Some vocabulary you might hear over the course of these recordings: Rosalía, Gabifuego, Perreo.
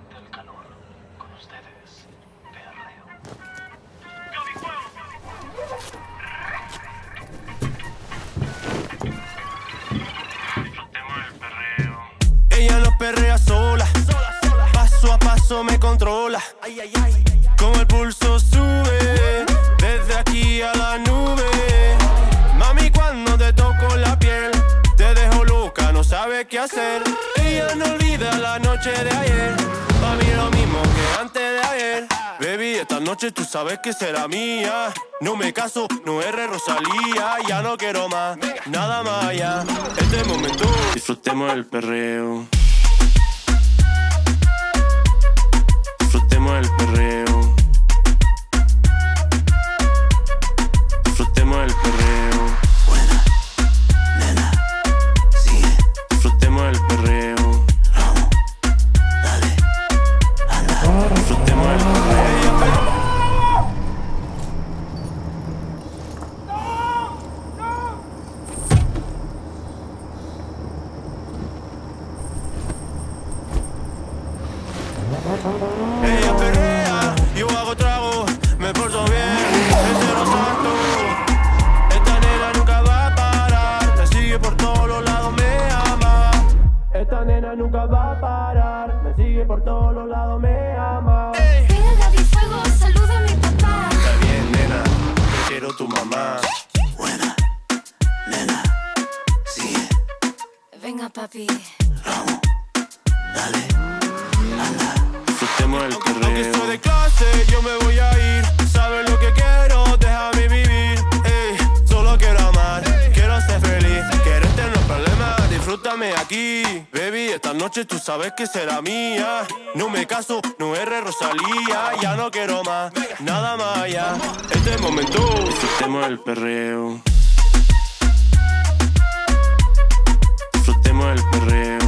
siente el calor. Con ustedes, Perreo. Disfrutemos el perreo. Ella no perrea sola. Paso a paso me controla. Como el pulso sube, desde aquí a la nube. Mami, cuando te toco la piel, te dejo loca, no sabes qué hacer. Ella no olvida la noche de ayer, pa' mí lo mismo que antes de ayer. Baby, esta noche tú sabes que será mía. No me caso, no eres Rosalía. Ya no quiero más, nada más ya. Este momento, disfrutemos el perreo. Disfrutemos el perreo. Disfrutemos el perreo. Buena, nena, sigue. Disfrutemos el perreo. Vamos, dale, anda. Disfrutemos el perreo. ¡No! ¡No! Ella perrea, yo hago trago, me porto bien, es cero santo. Esta nena nunca va a parar, me sigue por todos los lados, me ama. Esta nena nunca va a parar, me sigue por todos los lados, me ama. Hey. Mira, Gabifuego, saluda a mi papá. Está bien, nena, prefiero tu mamá. Buena, nena, sigue. Venga, papi. Vamos, dale, anda. Aunque estoy de clase, yo me voy a ir. Sabes lo que quiero, déjame vivir. Ey, solo quiero amar, quiero ser feliz. Quieres tener problemas, disfrútame aquí. Baby, esta noche tú sabes que será mía. No me caso, no eres Rosalía. Ya no quiero más, nada más ya. Este momento, disfrutemos el perreo. Disfrutemos el perreo.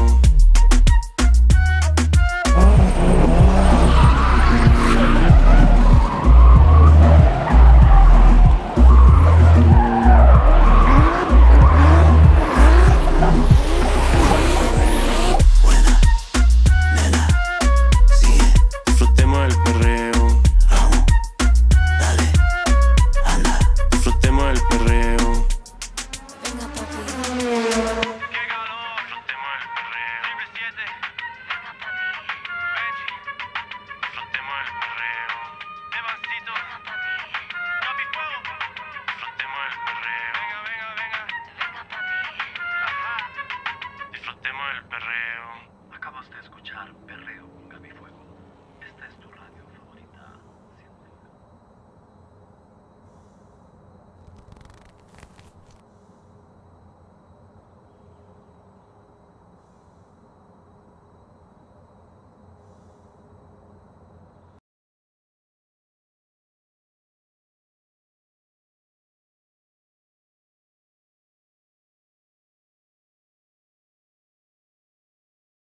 Perreo. Acabas de escuchar Perreo.